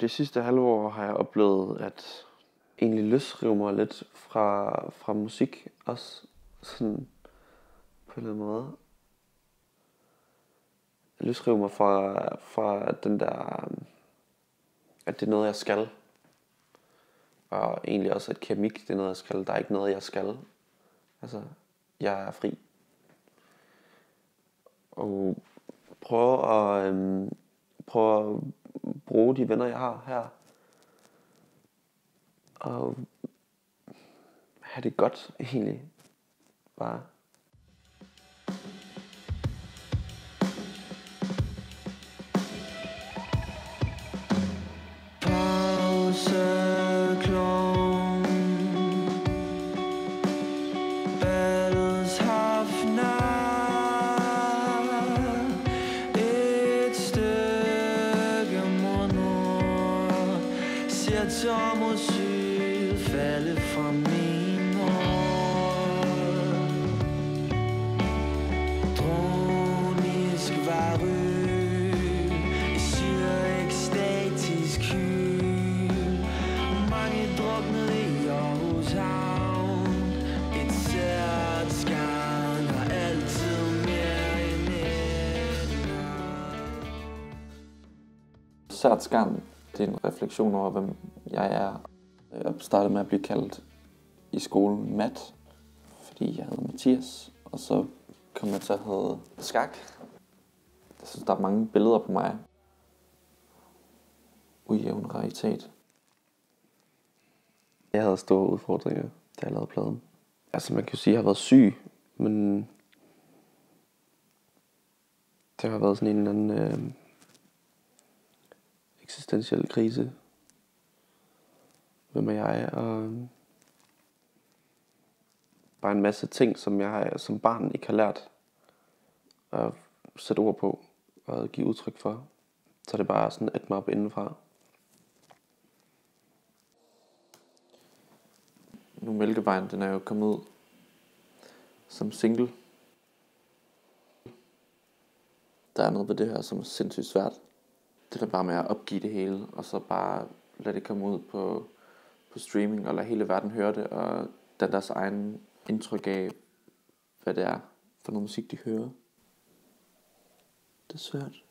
Det sidste halve år har jeg oplevet, at egentlig løsrive mig lidt fra musik også. Sådan på en måde. Jeg løsrive mig fra den der, at det er noget, jeg skal. Og egentlig også, at keramik, det er noget, jeg skal. Der er ikke noget, jeg skal. Altså, jeg er fri. Og prøve at bruge de venner, jeg har her. Og have det godt, egentlig. Bare. Sært Skarn, det er en refleksion over, hvem jeg er. Jeg startede med at blive kaldt i skolen Mat, fordi jeg hed Mathias. Og så kom jeg til at hedde Skak. Jeg synes, der er mange billeder på mig. Ujævn raritet. Jeg havde store udfordringer, da jeg lavede pladen. Altså, man kan jo sige, at jeg har været syg, men det har været sådan en eller anden eksistentiel krise. Hvem er jeg? Og bare en masse ting, som jeg som barn ikke har lært at sætte ord på og give udtryk for. Så det er bare sådan et mig op indenfra. Nu Mælkevejen, den er jo kommet ud som single. Der er noget ved det her, som er sindssygt svært. Det der bare med at opgive det hele, og så bare lade det komme ud på streaming, og lade hele verden høre det, og danne deres egen indtryk af, hvad det er for noget musik, de hører. Det er svært.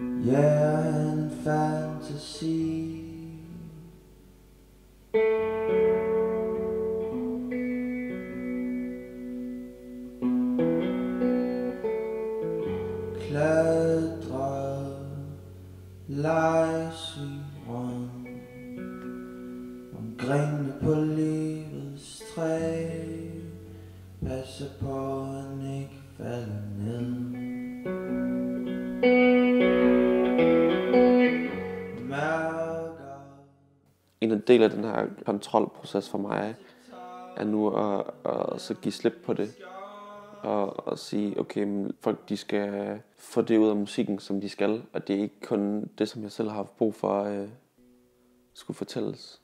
Yeah, and fantasy. Klatre, lege sin røn omkring på livets træ. Passe på, han ikke falder ned. En del af den her kontrolproces for mig er nu at så give slip på det og sige, okay, folk de skal få det ud af musikken, som de skal, og det er ikke kun det, som jeg selv har haft brug for skulle fortælles.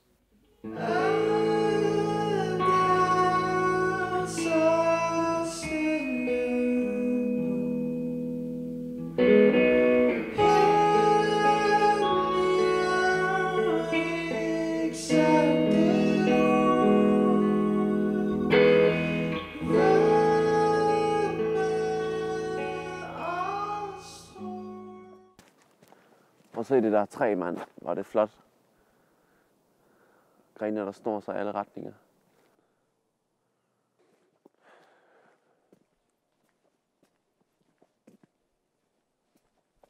Og se det der træ, mand. Var det flot. Grene, der snor sig i alle retninger.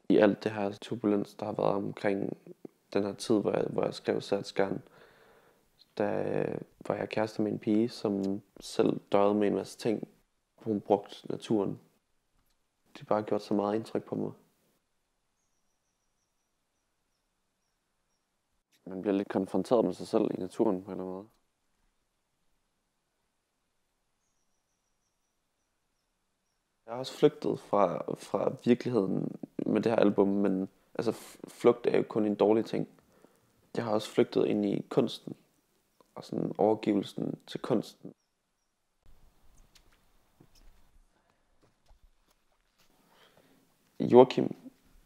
I alt det her turbulens, der har været omkring den her tid, hvor jeg skrev Sært Skarn, der var jeg kæreste med en pige, som selv døjede med en masse ting. Hun brugte naturen. Det bare gjort så meget indtryk på mig. Man bliver lidt konfronteret med sig selv i naturen på en eller anden måde. Jeg har også flygtet fra virkeligheden med det her album, men altså flugt er jo kun en dårlig ting. Jeg har også flygtet ind i kunsten, og sådan overgivelsen til kunsten. Joachim,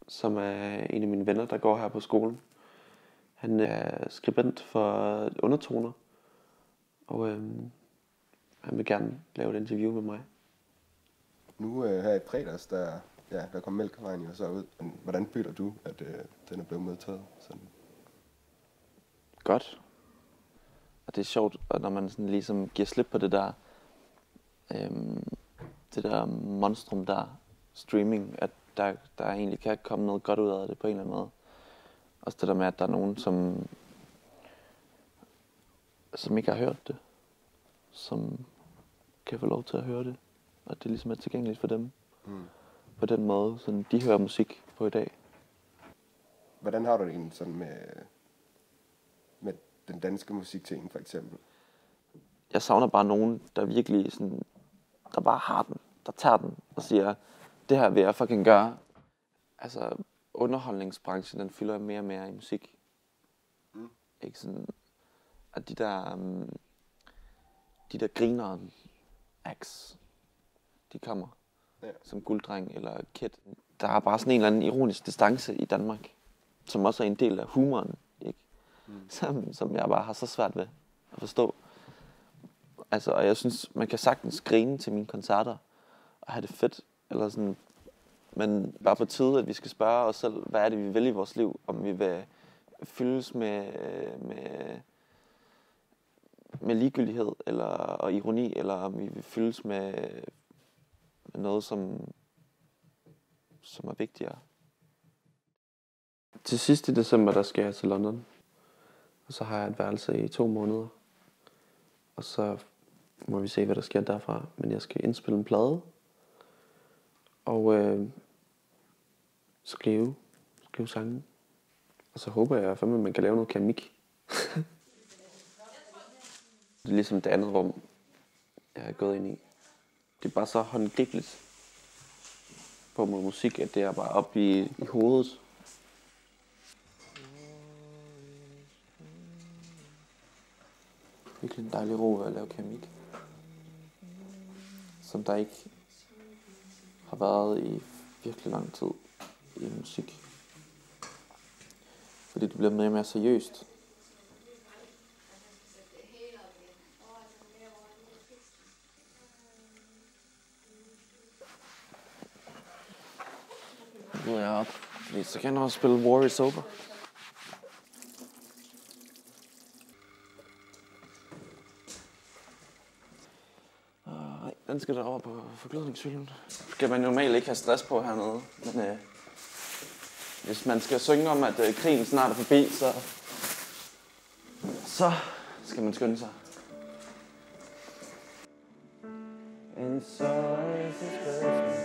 som er en af mine venner, der går her på skolen, han er skribent for Undertoner, og han vil gerne lave et interview med mig. Nu her i fredags, der kom Mælkevejen jo så ud. Hvordan føler du, at den er blevet modtaget? Sådan? Godt. Og det er sjovt, når man sådan ligesom giver slip på det der monstrum der, streaming, at der egentlig kan komme noget godt ud af det på en eller anden måde. Også det der med, at der er nogen, som ikke har hørt det, som kan få lov til at høre det, og det ligesom er tilgængeligt for dem. Mm. På den måde, sådan de hører musik på i dag. Hvordan har du det egentlig sådan med den danske musikting for eksempel? Jeg savner bare nogen, der virkelig sådan, der bare har den, der tager den og siger, det her vil jeg fucking gøre. Altså underholdningsbranchen, den fylder mere og mere i musik. Mm. Ikke sådan, at de der griner acts, de kommer som Gulddreng eller Kæt. Der er bare sådan en eller anden ironisk distance i Danmark, som også er en del af humoren, ikke? Mm. Som jeg bare har så svært ved at forstå. Altså, og jeg synes, man kan sagtens grine til mine koncerter og have det fedt, eller sådan, men bare på tide, at vi skal spørge os selv, hvad er det, vi vil i vores liv, om vi vil fyldes med ligegyldighed eller, og ironi, eller om vi vil fyldes med noget, som er vigtigere. Til sidst i december, der skal jeg til London, og så har jeg et værelse i 2 måneder, og så må vi se, hvad der sker derfra, men jeg skal indspille en plade, og skrive sange, og så håber jeg fandme, at man kan lave noget keramik. Det er ligesom det andet rum, jeg er gået ind i. Det er bare så håndgribeligt på mod musik, at det er bare op i hovedet. Virkelig en dejlig ro at lave keramik, som der ikke har været i virkelig lang tid i musik. Fordi det bliver mere og mere seriøst. Nu er jeg oppe, fordi så kan jeg også spille War Is Over. Nej, den skal der over på forglødningshylden. Skal man normalt ikke have stress på hernede, men hvis man skal synge om, at krigen snart er forbi, så skal man skynde sig. And so is it perfect.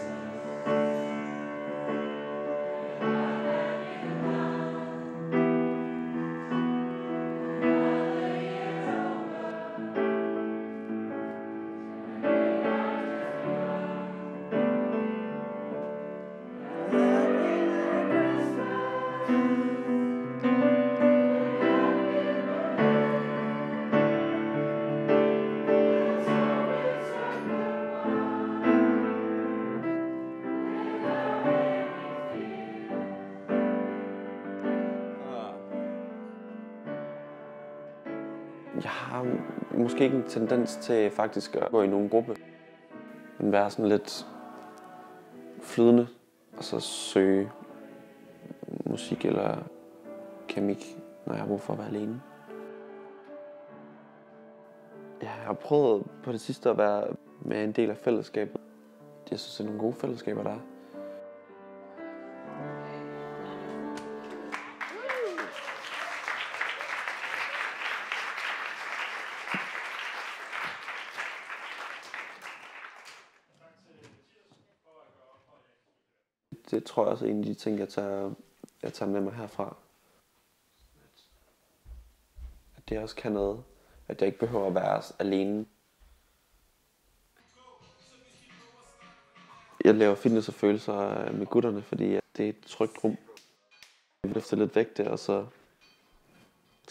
Jeg har måske ikke en tendens til faktisk at gå i nogen gruppe, men være sådan lidt flydende, og så søge musik eller keramik, når jeg har brug for at være alene. Jeg har prøvet på det sidste at være med en del af fællesskabet. Jeg synes, det er nogle gode fællesskaber, der er. Det tror jeg også er en af de ting, jeg tager med mig herfra. At det også kan noget. At jeg ikke behøver at være alene. Jeg laver fitness og følelser med gutterne, fordi det er et trygt rum. løfte lidt vægte, og så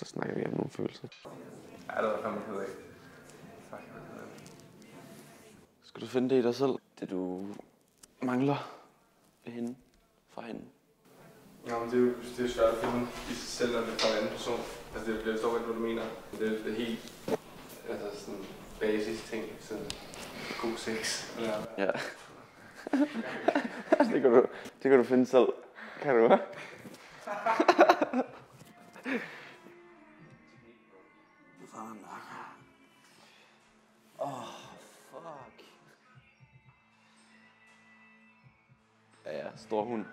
snakker vi om nogle følelser. Ja, det var fandme ked af. Fuck, jeg var ked af. Skal du finde det i dig selv? Det du mangler ved hende, fra hende? Ja, men det er svært at finde i sig selv, når det er fra en anden person. Altså, det bliver så ikke, hvad du mener. Det er helt, altså sådan basis ting, sådan god sex. Eller... Ja. det kan du finde selv. Kan du? Åh, fuck. Ja, stor hund.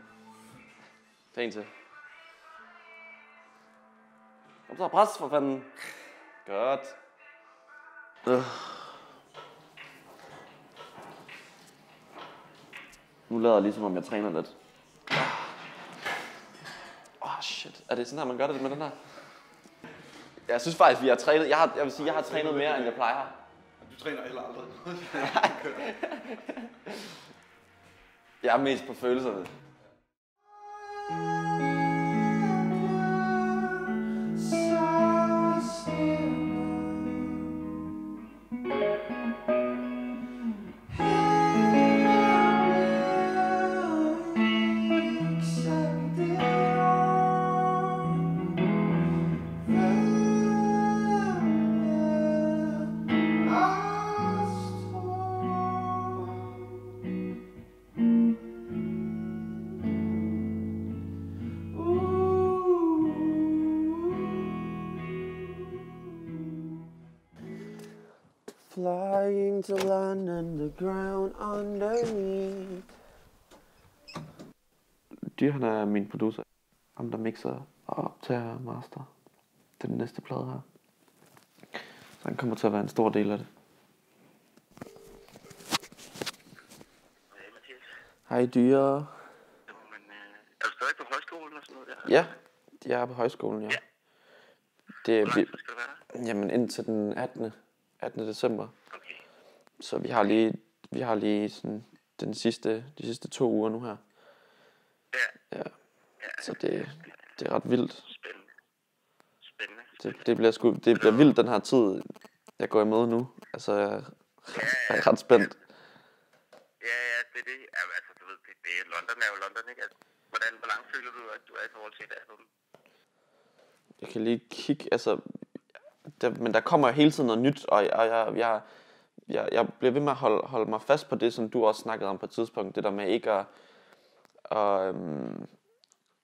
Tag en til. Kom så, pres for fanden. Godt. Nu lader jeg ligesom, om jeg træner lidt. Åh, shit. Er det sådan her, man gør det med den her? Jeg synes faktisk, vi har trænet. Jeg vil sige, jeg har trænet mere, end jeg plejer. Du træner heller aldrig. Jeg er mest på følelserne. Flying to land and the ground underneath. Dyre, han er min producer. Ham, der mixer og optager master til den næste plade her. Så han kommer til at være en stor del af det. Hej, Dyre. Er du stadig på højskolen og sådan noget der? Ja, jeg er på højskolen, ja. Hvor lang tid skal det være? Jamen, indtil den 18. december. Okay. Så vi har lige sådan de sidste 2 uger nu her. Ja. Ja. Så det er ret vildt. Spændende. Det bliver vildt den her tid. Jeg går imod nu. Altså jeg er ret spændt. Ja, det er det. Altså du ved det er London, ikke? Altså, hvor langt føler du at du er i forhold til det? Jeg kan lige kigge, altså men der kommer hele tiden noget nyt, og jeg bliver ved med at holde mig fast på det, som du også snakkede om på et tidspunkt. Det der med ikke at...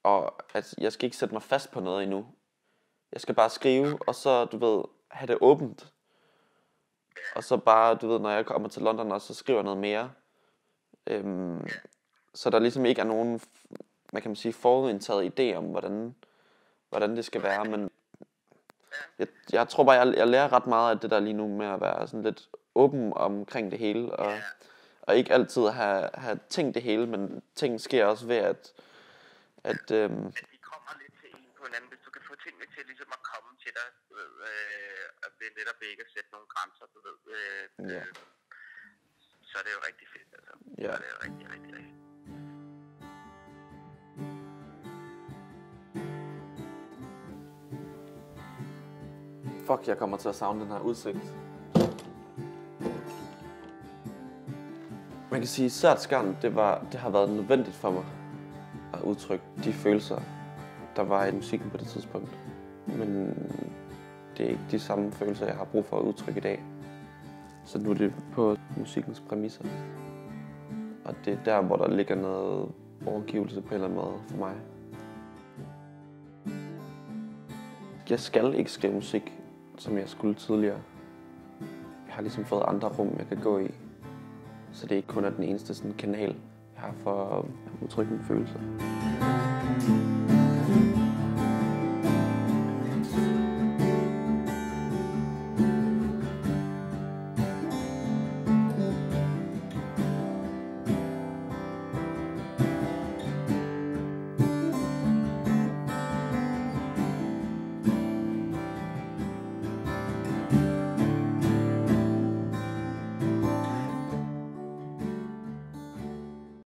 Og at jeg skal ikke sætte mig fast på noget endnu. Jeg skal bare skrive, og så, du ved, have det åbent. Og så bare, du ved, når jeg kommer til London, og så skriver jeg noget mere. Så der ligesom ikke er nogen, man kan sige, forudindtaget idé om, hvordan det skal være, men... Jeg tror bare, jeg lærer ret meget af det der lige nu med at være sådan lidt åben omkring det hele, og ikke altid have tænkt det hele, men ting sker også ved, at de kommer lidt til en på hinanden, hvis du kan få tingene til ligesom at komme til dig, og det er netop ikke at sætte nogle grænser, du ved, så er det jo rigtig fedt, altså. Ja. Så er det jo rigtig. Fuck, jeg kommer til at savne den her udsigt. Man kan sige, at Sært Skarn, det har været nødvendigt for mig at udtrykke de følelser, der var i musikken på det tidspunkt. Men det er ikke de samme følelser, jeg har brug for at udtrykke i dag. Så nu er det på musikkens præmisser. Og det er der, hvor der ligger noget overgivelse på en eller anden måde for mig. Jeg skal ikke skrive musik, som jeg skulle tidligere. Jeg har ligesom fået andre rum, jeg kan gå i. Så det er ikke kun den eneste sådan, kanal, jeg har for at udtrykke mine følelser.